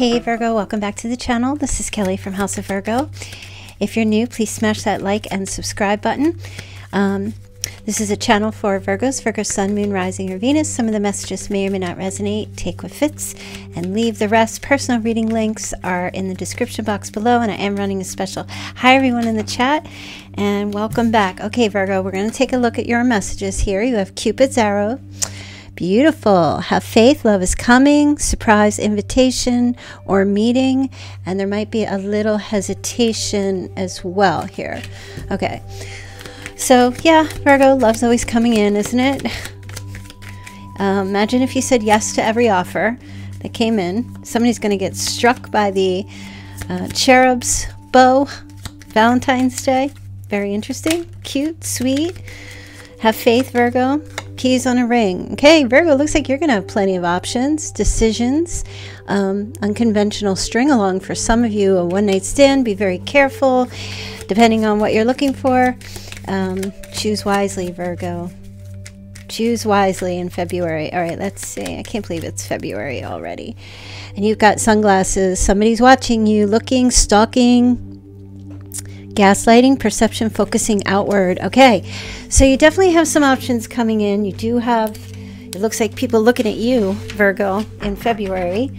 Hey Virgo, welcome back to the channel. This is Kelly from House of Virgo. If you're new, please smash that like and subscribe button. This is a channel for Virgos, Virgo Sun, Moon, Rising, or Venus. Some of the messages may or may not resonate. Take what fits and leave the rest. Personal reading links are in the description box below, and I am running a special. Hi everyone in the chat, and welcome back. Okay Virgo, we're going to take a look at your messages here. You have Cupid's arrow. Beautiful. Have faith. Love is coming. Surprise invitation or meeting. And there might be a little hesitation as well here. Okay. So yeah, Virgo, love's always coming in, isn't it? Imagine if you said yes to every offer that came in. Somebody's going to get struck by the cherub's bow. Valentine's Day. Very interesting. Cute. Sweet. Have faith, Virgo. Keys on a ring. Okay, Virgo, looks like you're going to have plenty of options, decisions, unconventional string along for some of you, a one-night stand. Be very careful, depending on what you're looking for. Choose wisely, Virgo. Choose wisely in February. All right, let's see. I can't believe it's February already. And you've got sunglasses. Somebody's watching you, looking, stalking. Gaslighting, perception, focusing outward. Okay, so you definitely have some options coming in. You do have, it looks like people looking at you, Virgo, in February.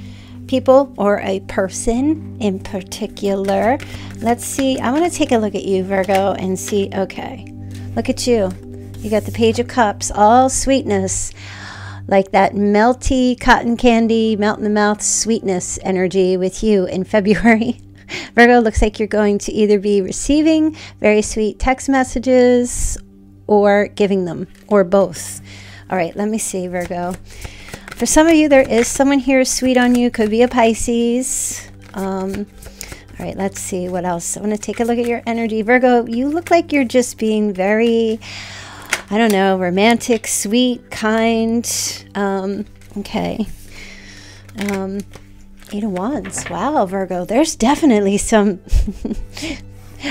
People or a person in particular. Let's see. I want to take a look at you, Virgo, and see. Okay, look at you. You got the Page of Cups, all sweetness. Like that melty cotton candy, melt in the mouth sweetness energy with you in February. Virgo, looks like you're going to either be receiving very sweet text messages or giving them, or both. All right, let me see, Virgo. For some of you, there is someone here sweet on you. Could be a Pisces. All right, let's see what else. I want to take a look at your energy. Virgo, you look like you're just being very, I don't know, romantic, sweet, kind. Okay. Eight of Wands. Wow, Virgo, there's definitely some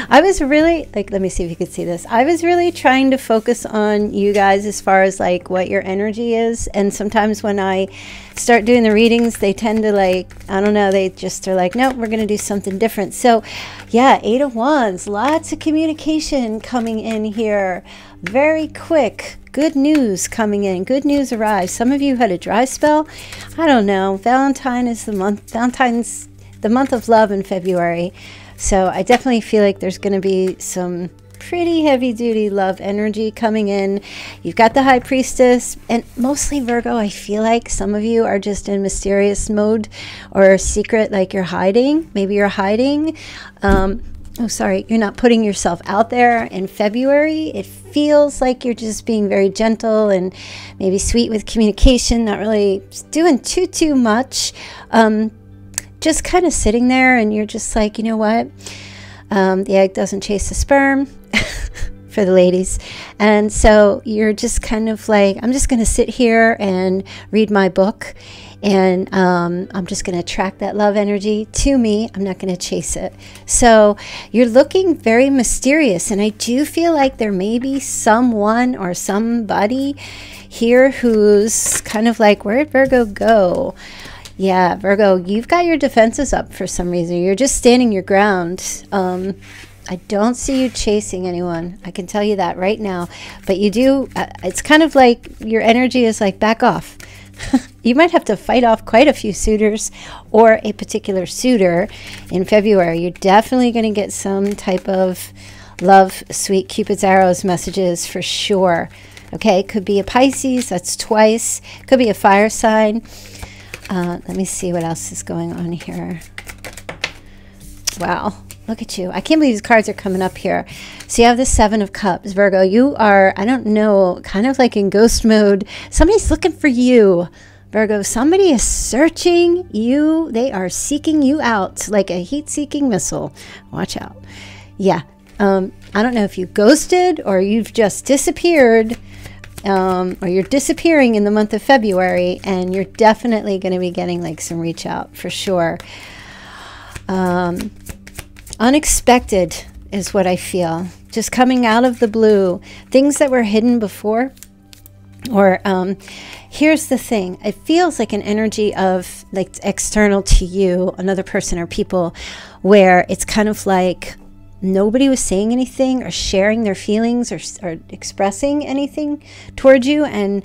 I was really, like, let me see if you could see this. I was really trying to focus on you guys as far as like what your energy is, and sometimes when I start doing the readings, they tend to, like, I don't know, they just are like, no, we're going to do something different. So yeah, Eight of Wands, lots of communication coming in here, very quick. Good news coming in. Good news arrives. Some of you had a dry spell. I don't know. Valentine is the month. Valentine's the month of love in February. So I definitely feel like there's going to be some pretty heavy duty love energy coming in. You've got the High Priestess, and mostly Virgo, I feel like some of you are just in mysterious mode or secret, like you're hiding. Maybe you're hiding. Oh, sorry, you're not putting yourself out there in February. It feels like you're just being very gentle and maybe sweet with communication, not really doing too much. Just kind of sitting there, and you're just like, you know what? The egg doesn't chase the sperm for the ladies. And so you're just kind of like, I'm just going to sit here and read my book. And I'm just going to attract that love energy to me. I'm not going to chase it. So you're looking very mysterious. And I do feel like there may be someone or somebody here who's kind of like, where'd Virgo go? Yeah, Virgo, you've got your defenses up for some reason. You're just standing your ground. I don't see you chasing anyone. I can tell you that right now. But you do, it's kind of like your energy is like, back off. You might have to fight off quite a few suitors or a particular suitor in February. You're definitely going to get some type of love, sweet Cupid's arrows messages for sure. Okay, could be a Pisces, that's twice. Could be a fire sign. Let me see what else is going on here. Wow. Look at you. I can't believe these cards are coming up here. So you have the Seven of Cups. Virgo, you are, I don't know, kind of like in ghost mode. Somebody's looking for you. Virgo, somebody is searching you. They are seeking you out like a heat-seeking missile. Watch out. Yeah. I don't know if you ghosted or you've just disappeared. Or you're disappearing in the month of February. And you're definitely going to be getting like some reach out for sure. Unexpected is what I feel, just coming out of the blue. Things that were hidden before Or here's the thing, it feels like an energy of like external to you, another person or people, where it's kind of like nobody was saying anything or sharing their feelings or expressing anything towards you. And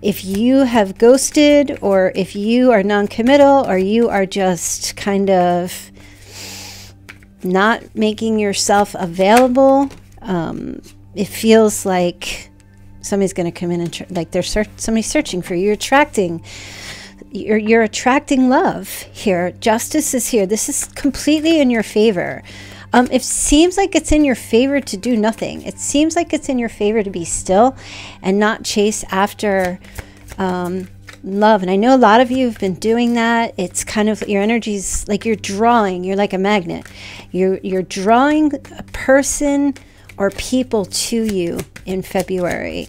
if you have ghosted, or if you are non-committal, or you are just kind of not making yourself available, it feels like somebody's going to come in and like somebody's searching for you. You're attracting love here. Justice is here. This is completely in your favor. It seems like it's in your favor to do nothing. It seems like it's in your favor to be still and not chase after love. And I know a lot of you have been doing that. It's kind of your energy's like you're drawing. You're like a magnet. You're drawing a person or people to you in February.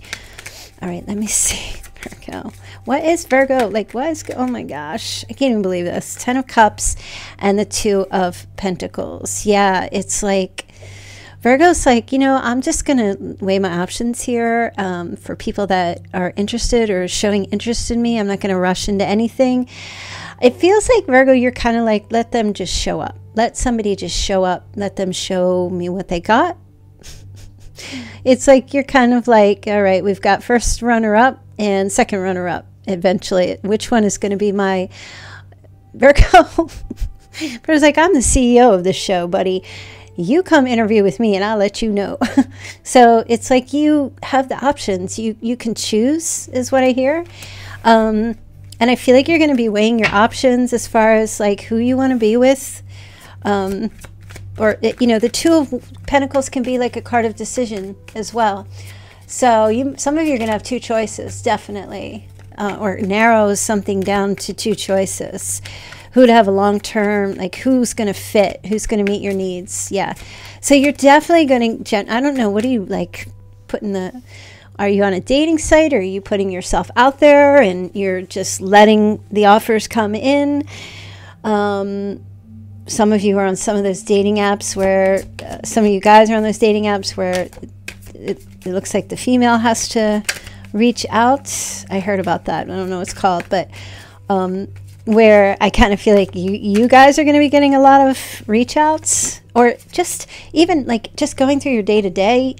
All right, let me see. Virgo. What is Virgo? Like, what is, oh my gosh, I can't even believe this. 10 of Cups and the 2 of Pentacles. Yeah, it's like, Virgo's like, you know, I'm just going to weigh my options here for people that are interested or showing interest in me. I'm not going to rush into anything. It feels like, Virgo, you're kind of like, let them just show up. Let somebody just show up. Let them show me what they got. It's like you're kind of like, all right, we've got first runner-up and second runner-up eventually. Which one is going to be my Virgo? But it's like, I'm the CEO of this show, buddy. You come interview with me and I'll let you know. So it's like you have the options. You can choose is what I hear. And I feel like you're going to be weighing your options as far as like who you want to be with. Or, you know, the 2 of Pentacles can be like a card of decision as well. So some of you are going to have two choices, definitely. Or narrows something down to two choices. Who to have a long-term, like who's going to fit, who's going to meet your needs. Yeah. So you're definitely going to, I don't know, what do you like putting the, are you on a dating site? Or are you putting yourself out there and you're just letting the offers come in? Some of you are on some of those dating apps where, some of you guys are on those dating apps where it looks like the female has to reach out. I heard about that. I don't know what it's called, but where I kind of feel like you guys are going to be getting a lot of reach outs, or just even like just going through your day to day.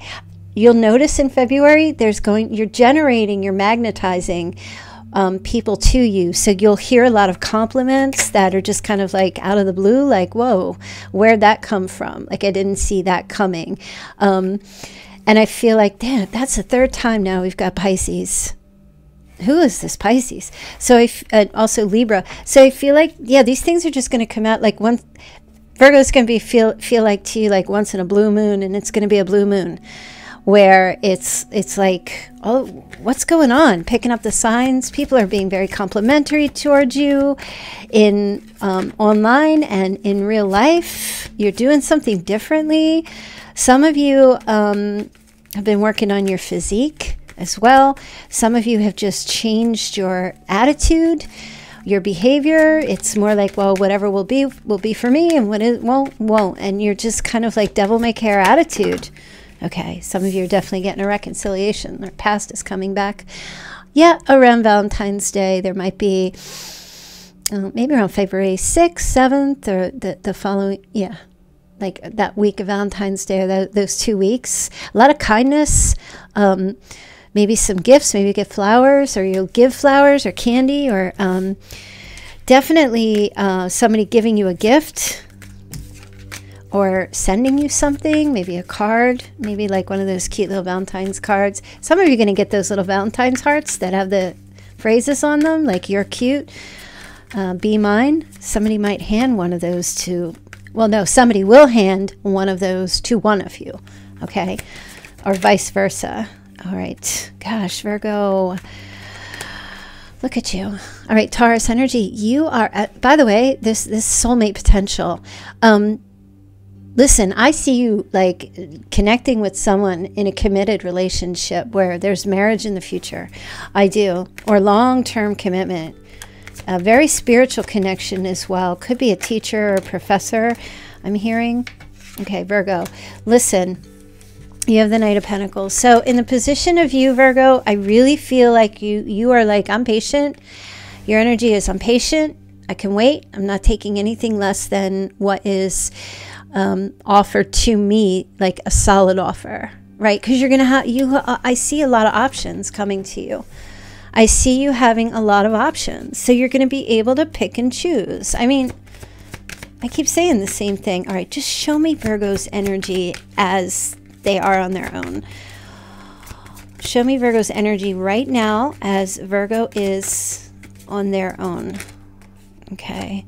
You'll notice in February, you're generating, you're magnetizing people to you. So you'll hear a lot of compliments that are just kind of like out of the blue, like, whoa, where'd that come from? Like, I didn't see that coming. And I feel like, damn, that's the third time now we've got Pisces. Who is this Pisces? So also Libra. So I feel like, yeah, these things are just going to come out like one. Virgo's going to be feel like to you like once in a blue moon, and it's going to be a blue moon. Where it's like, oh, what's going on? Picking up the signs. People are being very complimentary towards you in online and in real life. You're doing something differently. Some of you have been working on your physique as well. Some of you have just changed your attitude, your behavior. It's more like, well, whatever will be for me, and what it won't. And you're just kind of like devil may care attitude. Okay, some of you are definitely getting a reconciliation. Their past is coming back. Yeah, around Valentine's Day, there might be, maybe around February 6th, 7th, or the following, yeah, like that week of Valentine's Day, or those 2 weeks. A lot of kindness, maybe some gifts, maybe get flowers, or you'll give flowers or candy, or definitely somebody giving you a gift. Or sending you something, maybe a card, maybe like one of those cute little Valentine's cards. Some of you are going to get those little Valentine's hearts that have the phrases on them, like you're cute, be mine. Somebody might hand one of those to, well, no, somebody will hand one of those to one of you, okay? Or vice versa. All right. Gosh, Virgo. Look at you. All right, Taurus energy. You are, by the way, this soulmate potential. Listen, I see you like connecting with someone in a committed relationship where there's marriage in the future. I do. Or long-term commitment. A very spiritual connection as well. Could be a teacher or a professor, I'm hearing. Okay, Virgo. Listen, You have the Knight of Pentacles. So in the position of you, Virgo, I really feel like you are like, I'm patient. Your energy is, I'm patient. I can wait. I'm not taking anything less than what is offered to me, like a solid offer, right? Because you're going to have, I see a lot of options coming to you. I see you having a lot of options. So you're going to be able to pick and choose. I mean, I keep saying the same thing. All right, just show me Virgo's energy as they are on their own. Show me Virgo's energy right now as Virgo is on their own. Okay.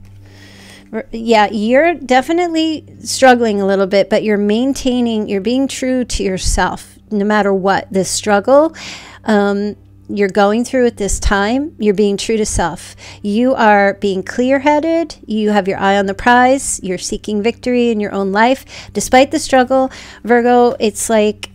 Yeah, you're definitely struggling a little bit, but you're maintaining, you're being true to yourself no matter what. This struggle you're going through at this time, you're being true to self. You are being clear-headed. You have your eye on the prize. You're seeking victory in your own life. Despite the struggle, Virgo, it's like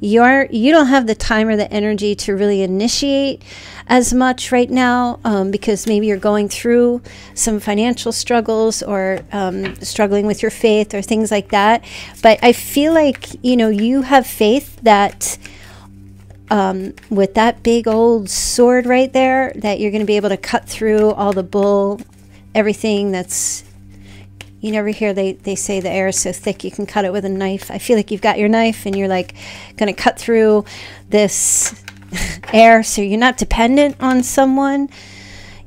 you don't have the time or the energy to really initiate as much right now because maybe you're going through some financial struggles or struggling with your faith or things like that. But I feel like, you know, you have faith that with that big old sword right there, that you're going to be able to cut through all the bull, everything that's, you never hear, they say the air is so thick you can cut it with a knife. I feel like you've got your knife and you're like going to cut through this air so you're not dependent on someone.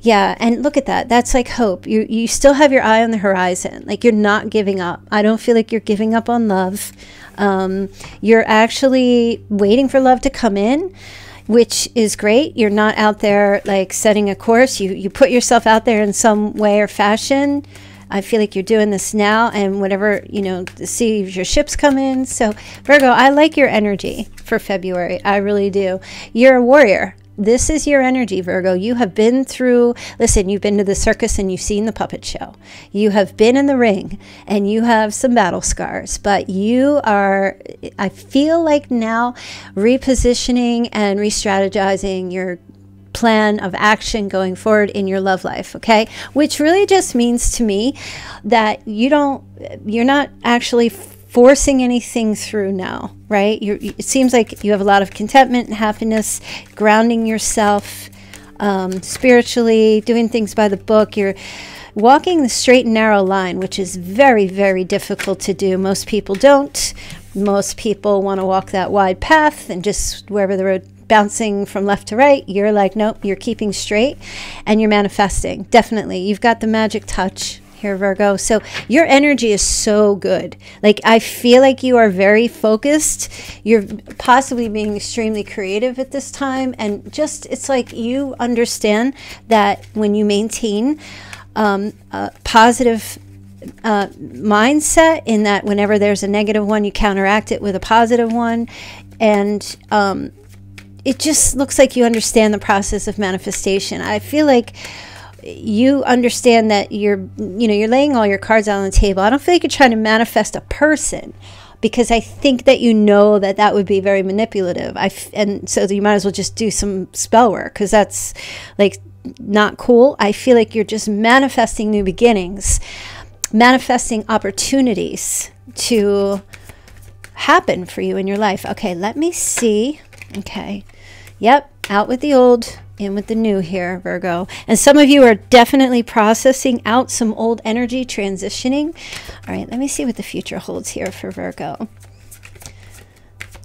Yeah, and look at that. That's like hope. You still have your eye on the horizon. Like, you're not giving up. I don't feel like you're giving up on love. You're actually waiting for love to come in, which is great. You're not out there like setting a course. You put yourself out there in some way or fashion. I feel like you're doing this now, and whatever, you know, see your ships come in. So Virgo, I like your energy for February. I really do. You're a warrior. This is your energy, Virgo. You have been through, listen, you've been to the circus and you've seen the puppet show. You have been in the ring and you have some battle scars, but you are, I feel like now, repositioning and re-strategizing your plan of action going forward in your love life, okay? Which really just means to me that you're not actually forcing anything through now, right? It seems like you have a lot of contentment and happiness, grounding yourself spiritually, doing things by the book. You're walking the straight and narrow line, which is very, very difficult to do. Most people don't. Most people want to walk that wide path and just wherever the road bouncing from left to right, you're like, nope, you're keeping straight and you're manifesting. Definitely. You've got the magic touch here, Virgo. So your energy is so good. Like, I feel like you are very focused. You're possibly being extremely creative at this time. And just, it's like you understand that when you maintain a positive mindset, in that whenever there's a negative one, you counteract it with a positive one. And it just looks like you understand the process of manifestation. I feel like you understand that you're laying all your cards out on the table. I don't feel like you're trying to manifest a person, because I think that you know that that would be very manipulative. And so you might as well just do some spell work, because that's like not cool. I feel like you're just manifesting new beginnings, manifesting opportunities to happen for you in your life. Okay, let me see. Okay, yep, out with the old, in with the new here, Virgo. And some of you are definitely processing out some old energy, transitioning. All right, let me see what the future holds here for Virgo.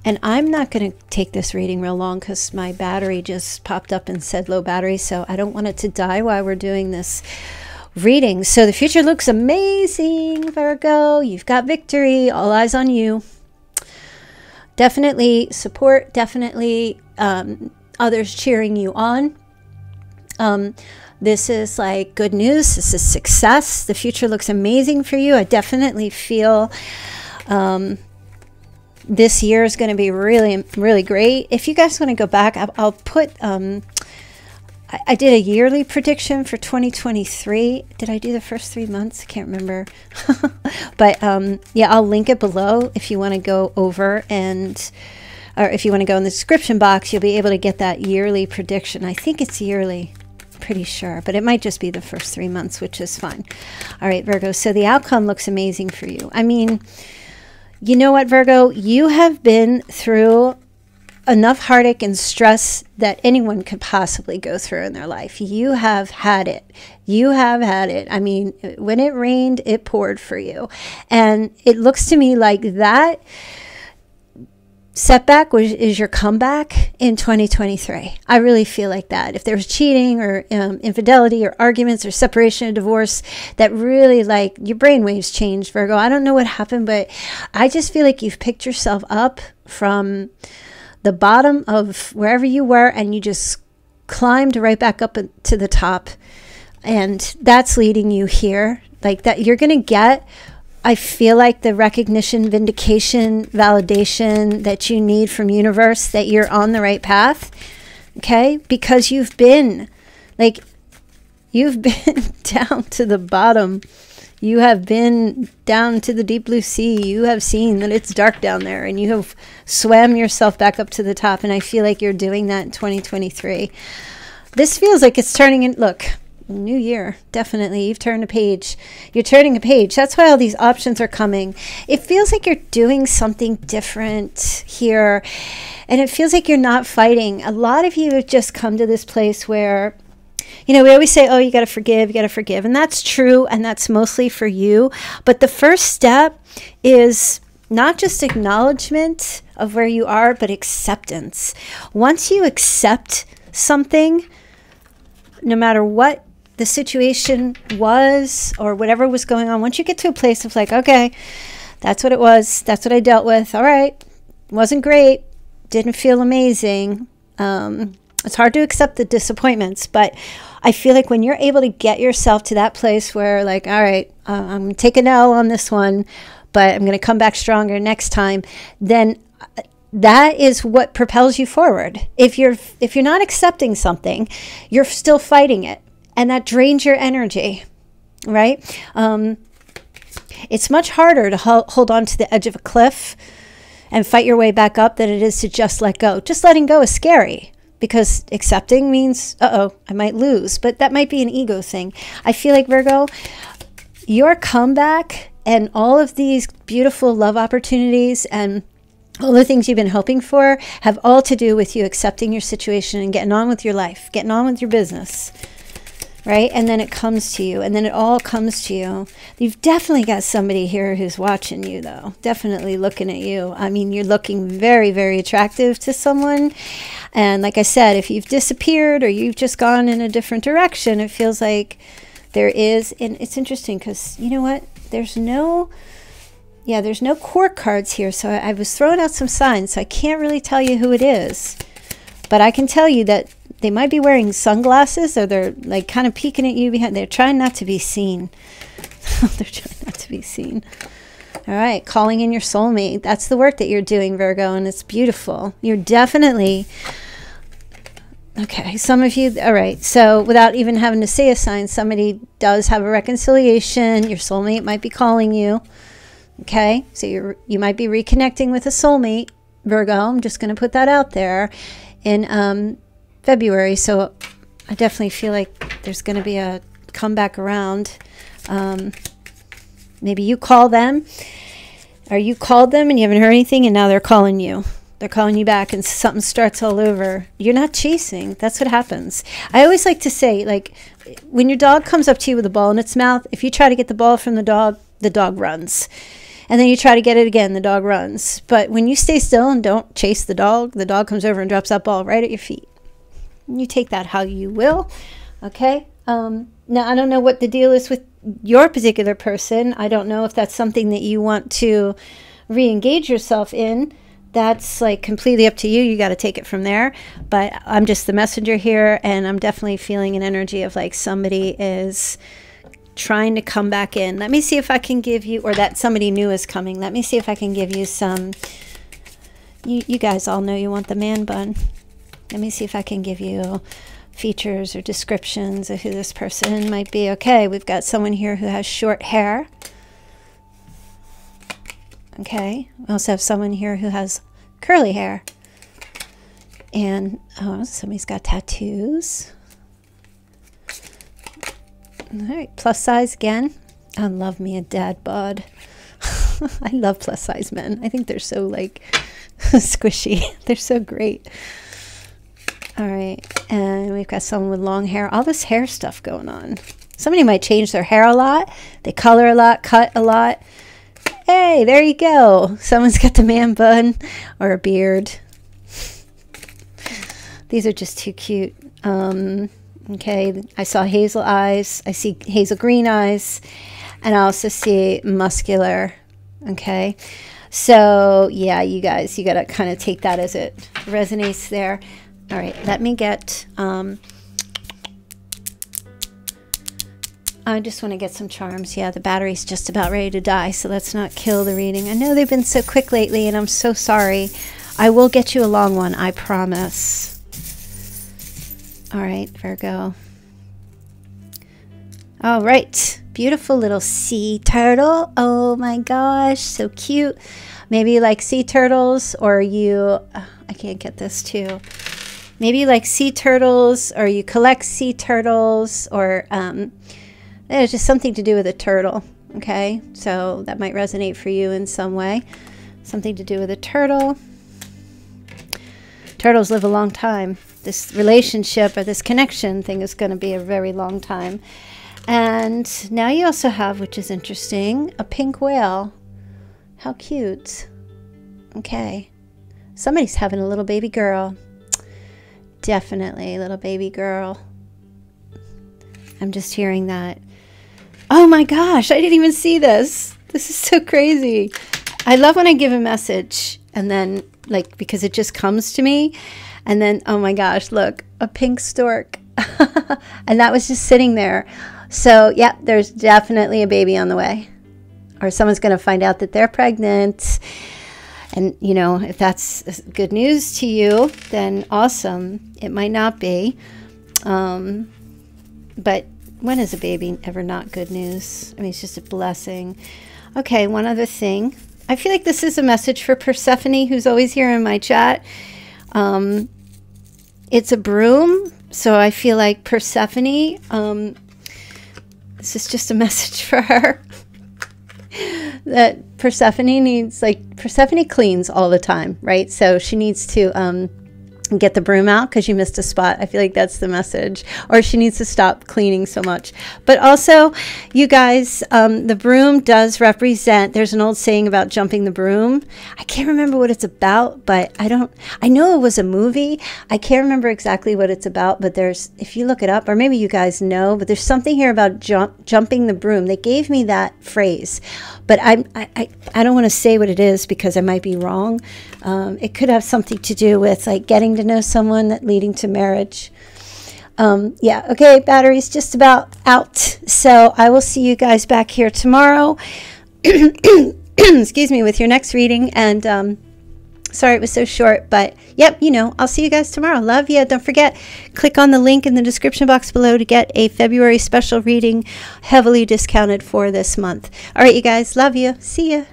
And I'm not going to take this reading real long because my battery just popped up and said low battery, so I don't want it to die while we're doing this reading. So the future looks amazing, Virgo. You've got victory, all eyes on you. Definitely support, definitely others cheering you on. This is like good news. This is success. The future looks amazing for you. I definitely feel this year is going to be really, really great. If you guys want to go back, I'll put, I did a yearly prediction for 2023. Did I do the first 3 months? I can't remember. But yeah, I'll link it below if you want to go over, and or if you want to go in the description box, you'll be able to get that yearly prediction. I think it's yearly, pretty sure, but it might just be the first 3 months, which is fine. All right, Virgo, so the outcome looks amazing for you. I mean, You know what, Virgo? You have been through enough heartache and stress that anyone could possibly go through in their life. You have had it. You have had it. I mean, when it rained, it poured for you. And it looks to me like that setback is your comeback in 2023. I really feel like that. If there was cheating or infidelity or arguments or separation or divorce, that really, like, your brainwaves changed, Virgo. I don't know what happened, but I just feel like you've picked yourself up from the bottom of wherever you were, and you just climbed right back up to the top. And that's leading you here. Like that, you're going to get, I feel like, the recognition, vindication, validation that you need from universe that you're on the right path, okay? Because you've been, like, you've been down to the bottom. You have been down to the deep blue sea. You have seen that it's dark down there, and you have swam yourself back up to the top, and I feel like you're doing that in 2023. This feels like it's turning in, look, new year, definitely. You've turned a page. You're turning a page. That's why all these options are coming. It feels like you're doing something different here, and it feels like you're not fighting. A lot of you have just come to this place where, you know, we always say, oh, you got to forgive, you got to forgive. And that's true, and that's mostly for you. But the first step is not just acknowledgement of where you are, but acceptance. Once you accept something, no matter what the situation was or whatever was going on, once you get to a place of like, okay, that's what it was, that's what I dealt with, all right, wasn't great, didn't feel amazing. It's hard to accept the disappointments, but I feel like when you're able to get yourself to that place where, like, all right, I'm going to take an L on this one, but I'm going to come back stronger next time, then that is what propels you forward. If you're not accepting something, you're still fighting it, and that drains your energy, right? It's much harder to hold on to the edge of a cliff and fight your way back up than it is to just let go. Just letting go is scary, because accepting means, uh-oh, I might lose, but that might be an ego thing. I feel like, Virgo, your comeback and all of these beautiful love opportunities and all the things you've been hoping for have all to do with you accepting your situation and getting on with your life, getting on with your business, right? And then it comes to you, and then it all comes to you. You've definitely got somebody here who's watching you, though, definitely looking at you. I mean, you're looking very, very attractive to someone. And like I said, if you've disappeared or you've just gone in a different direction, it feels like there is, and it's interesting because, you know what, there's no court cards here. So I was throwing out some signs, so I can't really tell you who it is, but I can tell you that they might be wearing sunglasses, or they're like kind of peeking at you behind. They're trying not to be seen. They're trying not to be seen. All right, calling in your soulmate. That's the work that you're doing, Virgo, and it's beautiful. You're definitely, okay, some of you, all right, so without even having to say a sign, somebody does have a reconciliation. Your soulmate might be calling you, okay? So you might be reconnecting with a soulmate, Virgo. I'm just going to put that out there. In February, so I definitely feel like there's going to be a comeback around. Maybe you call them, or you called them and you haven't heard anything, and now they're calling you. They're calling you back, and something starts all over. You're not chasing. That's what happens. I always like to say, like, when your dog comes up to you with a ball in its mouth, if you try to get the ball from the dog runs. And then you try to get it again, the dog runs. But when you stay still and don't chase the dog comes over and drops that ball right at your feet. You take that how you will, okay? Now, I don't know what the deal is with your particular person. I don't know if that's something that you want to re-engage yourself in. That's, like, completely up to you. You got to take it from there. But I'm just the messenger here, and I'm definitely feeling an energy of, like, somebody is trying to come back in. Let me see if I can give you, or that somebody new is coming. Let me see if I can give you some, you guys all know you want the man bun. Let me see if I can give you features or descriptions of who this person might be. Okay, we've got someone here who has short hair. Okay, we also have someone here who has curly hair. And, oh, somebody's got tattoos. All right, plus size again. I love me a dad bod. I love plus size men. I think they're so like squishy. They're so great. All right, and we've got someone with long hair. All this hair stuff going on. Somebody might change their hair a lot. They color a lot, cut a lot. Hey, there you go. Someone's got the man bun or a beard. These are just too cute. Okay, I saw hazel eyes. I see hazel green eyes. And I also see muscular. Okay, so yeah, you guys, you got to kind of take that as it resonates there. All right, let me get, I just want to get some charms. Yeah, the battery's just about ready to die, so let's not kill the reading. I know they've been so quick lately, and I'm so sorry. I will get you a long one, I promise. All right, Virgo. All right, beautiful little sea turtle. Oh my gosh, so cute. Maybe you like sea turtles, or you, oh, I can't get this too. Maybe you like sea turtles, or you collect sea turtles, or it's just something to do with a turtle, okay? So that might resonate for you in some way. Something to do with a turtle. Turtles live a long time. This relationship or this connection thing is going to be a very long time. And now you also have, which is interesting, a pink whale. How cute. Okay. Somebody's having a little baby girl. Definitely a little baby girl. I'm just hearing that. Oh my gosh, I didn't even see this. This is so crazy. I love when I give a message and then like, because it just comes to me, and then, oh my gosh, look, a pink stork. And that was just sitting there. So yeah, there's definitely a baby on the way, or someone's going to find out that they're pregnant. And, you know, if that's good news to you, then awesome. It might not be. But when is a baby ever not good news? I mean, it's just a blessing. Okay, one other thing. I feel like this is a message for Persephone, who's always here in my chat. It's a broom, so I feel like Persephone, this is just a message for her. That Persephone needs, like, Persephone cleans all the time, right? So she needs to get the broom out because you missed a spot. I feel like that's the message. Or she needs to stop cleaning so much. But also, you guys, the broom does represent, there's an old saying about jumping the broom. I can't remember what it's about, but I know it was a movie. I can't remember exactly what it's about, but there's, if you look it up, or maybe you guys know, but there's something here about jumping the broom. They gave me that phrase, but I don't want to say what it is because I might be wrong. It could have something to do with like getting to know someone, that leading to marriage. Yeah, okay, battery's just about out, so I will see you guys back here tomorrow. Excuse me, with your next reading. And sorry it was so short, but yep, you know, I'll see you guys tomorrow. Love you. Don't forget, click on the link in the description box below to get a February special reading, heavily discounted for this month. All right, you guys, love you, see ya.